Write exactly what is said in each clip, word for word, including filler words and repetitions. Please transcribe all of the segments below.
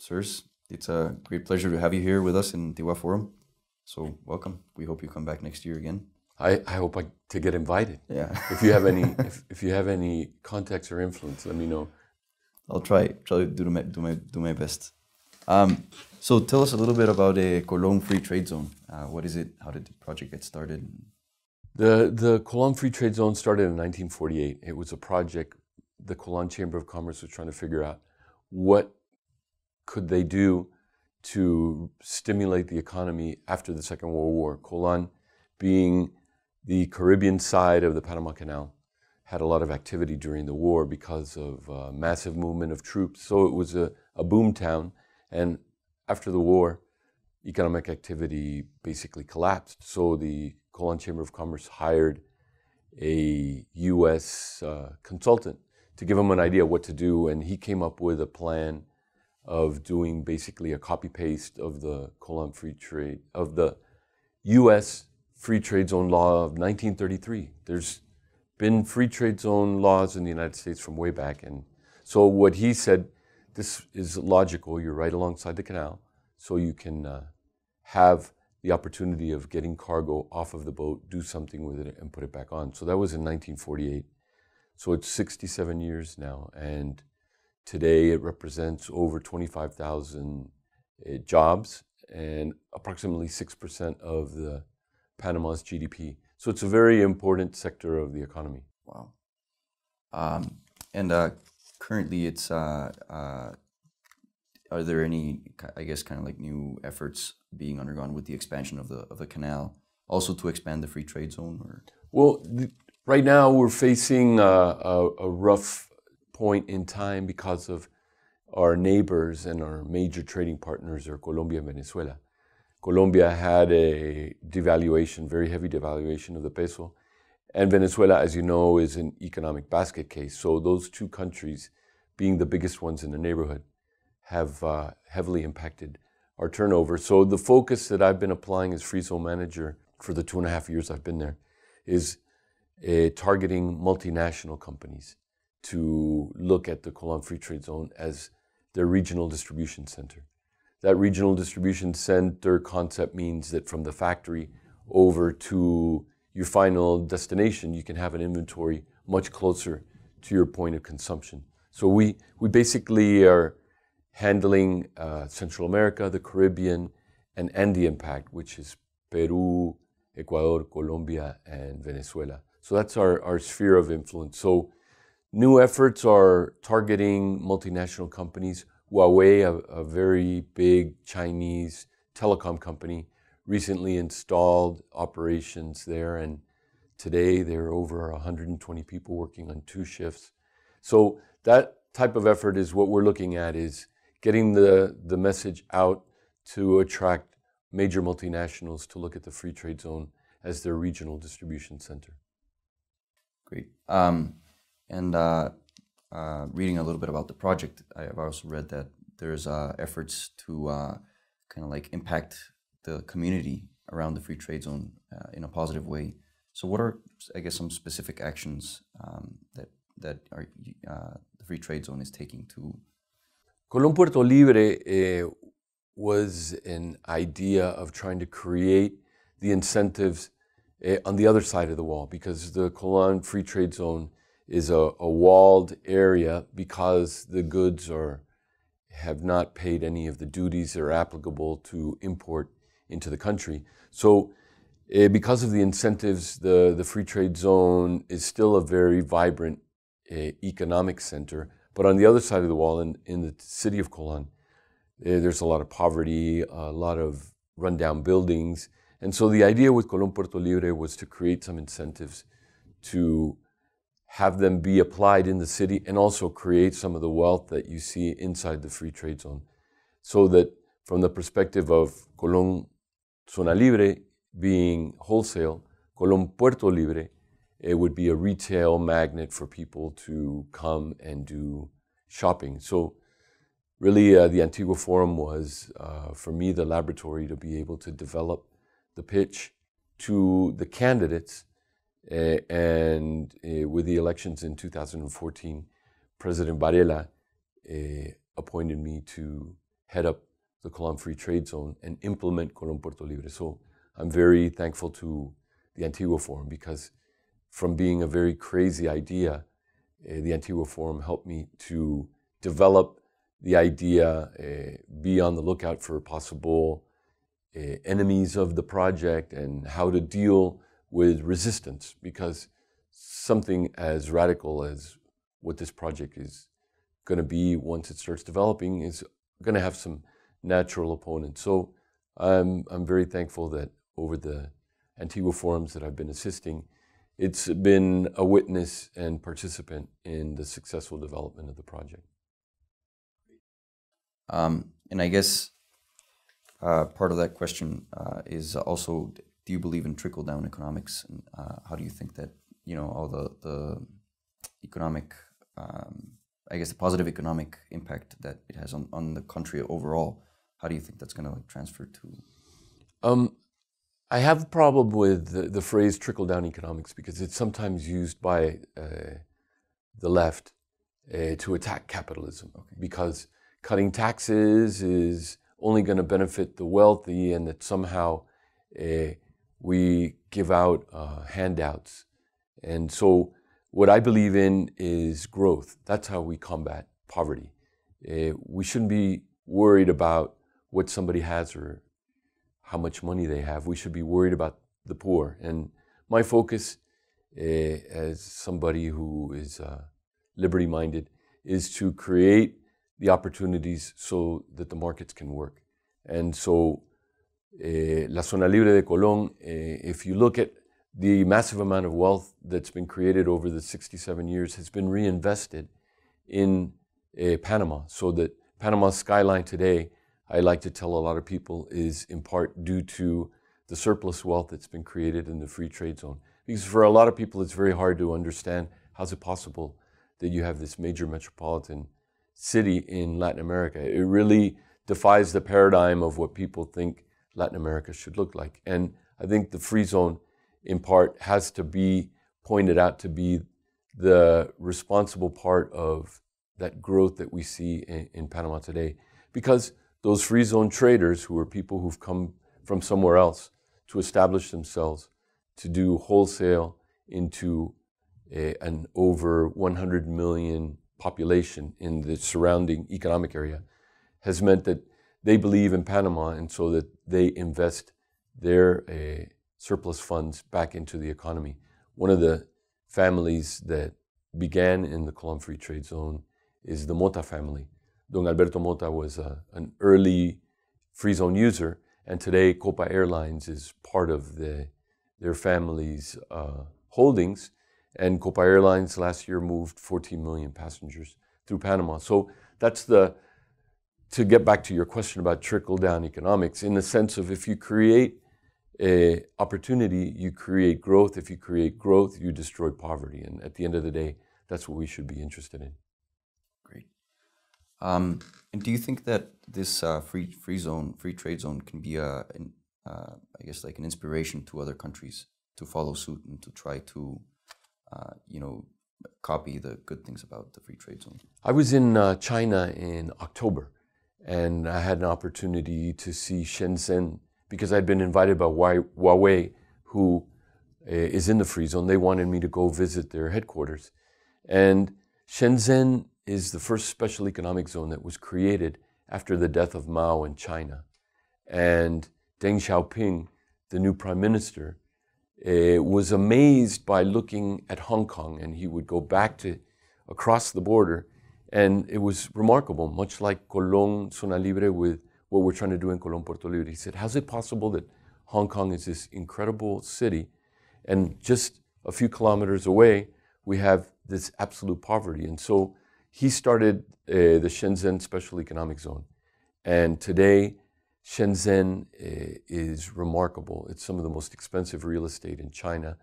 sirs, it's a great pleasure to have you here with us in Antigua Forum. So welcome. We hope you come back next year again. I, I hope I, to get invited. Yeah. If you have any, if, if you have any contacts or influence, let me know. I'll try. Try to do my do my do my best. Um, so tell us a little bit about a Colón Free Trade Zone. Uh, what is it? How did the project get started? The the Colón Free Trade Zone started in nineteen forty-eight. It was a project the Colón Chamber of Commerce was trying to figure out what could they do to stimulate the economy after the Second World War. Colón, being the Caribbean side of the Panama Canal, had a lot of activity during the war because of uh, massive movement of troops. So it was a, a boom town. And after the war, economic activity basically collapsed. So the Colón Chamber of Commerce hired a U S uh, consultant to give him an idea what to do. And he came up with a plan of doing basically a copy paste of the Colón Free Trade, of the U S Free Trade Zone law of nineteen thirty-three. There's been free trade zone laws in the United States from way back. And so what he said, this is logical. You're right alongside the canal. So you can uh, have the opportunity of getting cargo off of the boat, do something with it, and put it back on. So that was in nineteen forty-eight. So it's sixty-seven years now. And today it represents over twenty-five thousand uh, jobs and approximately six percent of the Panama's G D P. So it's a very important sector of the economy. Wow. Um, and uh, currently it's, uh, uh, are there any, I guess, kind of like new efforts being undergone with the expansion of the, of the canal, also to expand the free trade zone? Or? Well, the, right now we're facing a, a, a rough point in time because of our neighbors and our major trading partners are Colombia and Venezuela. Colombia had a devaluation, very heavy devaluation of the peso. And Venezuela, as you know, is an economic basket case. So those two countries, being the biggest ones in the neighborhood, have uh, heavily impacted our turnover. So the focus that I've been applying as free zone manager for the two and a half years I've been there is uh, targeting multinational companies to look at the Colón Free Trade Zone as their regional distribution center. That regional distribution center concept means that from the factory over to your final destination, you can have an inventory much closer to your point of consumption. So we, we basically are handling uh, Central America, the Caribbean, and Andean Pact, which is Peru, Ecuador, Colombia, and Venezuela. So that's our, our sphere of influence. So new efforts are targeting multinational companies. Huawei, a, a very big Chinese telecom company, recently installed operations there, and today there are over one hundred twenty people working on two shifts. So that type of effort is what we're looking at, is getting the, the message out to attract major multinationals to look at the Free Trade Zone as their regional distribution center. Great. Um, and. Uh... Uh, reading a little bit about the project, I've also read that there's uh, efforts to uh, kind of like impact the community around the free trade zone uh, in a positive way. So what are, I guess, some specific actions um, that, that are, uh, the free trade zone is taking to? Colón Puerto Libre eh, was an idea of trying to create the incentives eh, on the other side of the wall, because the Colón Free Trade Zone is a, a walled area because the goods are, have not paid any of the duties that are applicable to import into the country. So uh, because of the incentives, the, the free trade zone is still a very vibrant uh, economic center. But on the other side of the wall, in, in the city of Colón, uh, there's a lot of poverty, a lot of rundown buildings. And so the idea with Colón Puerto Libre was to create some incentives to have them be applied in the city and also create some of the wealth that you see inside the free trade zone. So that from the perspective of Colón Zona Libre being wholesale, Colón Puerto Libre, it would be a retail magnet for people to come and do shopping. So really uh, the Antigua Forum was, uh, for me, the laboratory to be able to develop the pitch to the candidates. Uh, and uh, with the elections in two thousand fourteen, President Varela uh, appointed me to head up the Colón Free Trade Zone and implement Colón Porto Libre. So I'm very thankful to the Antigua Forum, because from being a very crazy idea, uh, the Antigua Forum helped me to develop the idea, uh, be on the lookout for possible uh, enemies of the project and how to deal with resistance, because something as radical as what this project is going to be once it starts developing is going to have some natural opponents. So I'm, I'm very thankful that over the Antigua forums that I've been assisting, it's been a witness and participant in the successful development of the project. Um, and I guess uh, part of that question uh, is also, do you believe in trickle-down economics? And uh, how do you think that, you know, all the, the economic, um, I guess the positive economic impact that it has on, on the country overall, how do you think that's going to like transfer to? Um, I have a problem with the, the phrase trickle-down economics, because it's sometimes used by uh, the left uh, to attack capitalism, okay, because cutting taxes is only going to benefit the wealthy, and that somehow uh, we give out uh, handouts. And so what I believe in is growth. That's how we combat poverty. Uh, we shouldn't be worried about what somebody has or how much money they have. We should be worried about the poor. And my focus, uh, as somebody who is uh, liberty-minded, is to create the opportunities so that the markets can work. And so uh, La Zona Libre de Colón, uh, if you look at the massive amount of wealth that's been created over the sixty-seven years has been reinvested in uh, Panama. So that Panama's skyline today, I like to tell a lot of people, is in part due to the surplus wealth that's been created in the free trade zone. Because for a lot of people, it's very hard to understand, how's it possible that you have this major metropolitan city in Latin America? It really defies the paradigm of what people think Latin America should look like. And I think the free zone in part has to be pointed out to be the responsible part of that growth that we see in, in Panama today. Because those free zone traders, who are people who've come from somewhere else to establish themselves, to do wholesale into a, an over one hundred million population in the surrounding economic area, has meant that they believe in Panama, and so that they invest their uh, surplus funds back into the economy. One of the families that began in the Colón Free Trade Zone is the Mota family. Don Alberto Mota was a, an early free zone user, and today Copa Airlines is part of the, their family's uh, holdings, and Copa Airlines last year moved fourteen million passengers through Panama. So that's the, to get back to your question about trickle-down economics, in the sense of, if you create Uh, opportunity, you create growth. If you create growth, you destroy poverty. And at the end of the day, that's what we should be interested in. Great. Um, and do you think that this uh, free free zone, free trade zone, can be a, an, uh, I guess, like an inspiration to other countries to follow suit and to try to, uh, you know, copy the good things about the free trade zone? I was in uh, China in October, and I had an opportunity to see Shenzhen, because I'd been invited by Huawei, who uh, is in the free zone. They wanted me to go visit their headquarters. And Shenzhen is the first special economic zone that was created after the death of Mao in China. And Deng Xiaoping, the new prime minister, uh, was amazed by looking at Hong Kong, and he would go back to across the border. And it was remarkable, much like Colón Zona Libre with what we're trying to do in Colón Porto Libre. He said, how's it possible that Hong Kong is this incredible city, and just a few kilometers away, we have this absolute poverty? And so he started uh, the Shenzhen Special Economic Zone. And today, Shenzhen uh, is remarkable. It's some of the most expensive real estate in China,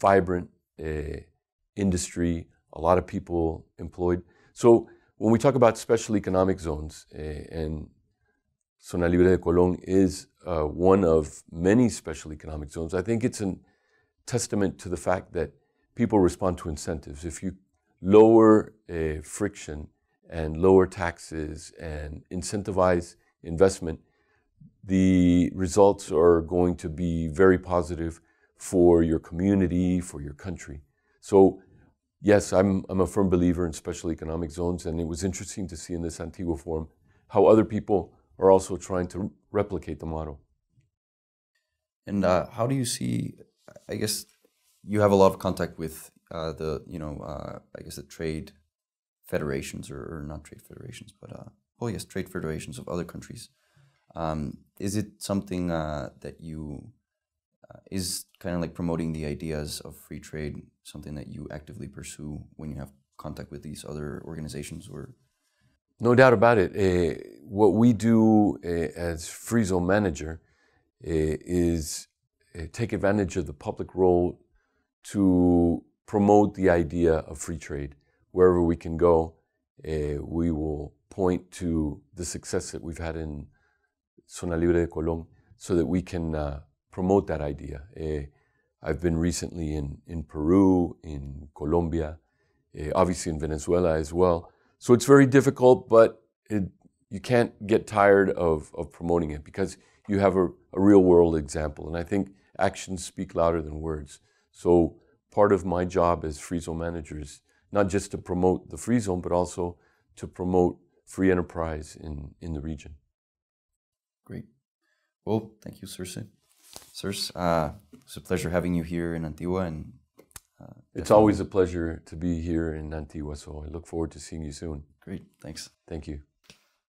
vibrant uh, industry, a lot of people employed. So when we talk about special economic zones, uh, and Zona Libre de Colón is uh, one of many special economic zones, I think it's a testament to the fact that people respond to incentives. If you lower uh, friction and lower taxes and incentivize investment, the results are going to be very positive for your community, for your country. So yes, I'm, I'm a firm believer in special economic zones, and it was interesting to see in this Antigua Forum how other people are also trying to replicate the model. And uh, how do you see, I guess you have a lot of contact with uh, the, you know, uh, I guess the trade federations, or, or not trade federations, but, uh, oh yes, trade federations of other countries. Um, is it something uh, that you, uh, is kind of like promoting the ideas of free trade something that you actively pursue when you have contact with these other organizations? Or no doubt about it. Uh, what we do uh, as Free Zone Manager uh, is uh, take advantage of the public role to promote the idea of free trade. Wherever we can go, uh, we will point to the success that we've had in Zona Libre de Colón so that we can uh, promote that idea. Uh, I've been recently in, in Peru, in Colombia, uh, obviously in Venezuela as well. So it's very difficult, but it, you can't get tired of, of promoting it because you have a, a real world example. And I think actions speak louder than words. So part of my job as Free Zone Manager is not just to promote the Free Zone, but also to promote free enterprise in, in the region. Great. Well, thank you, Circe. Circe, uh, it's a pleasure having you here in Antigua. And uh, it's always a pleasure to be here in Antigua, so I look forward to seeing you soon. Great, thanks. Thank you.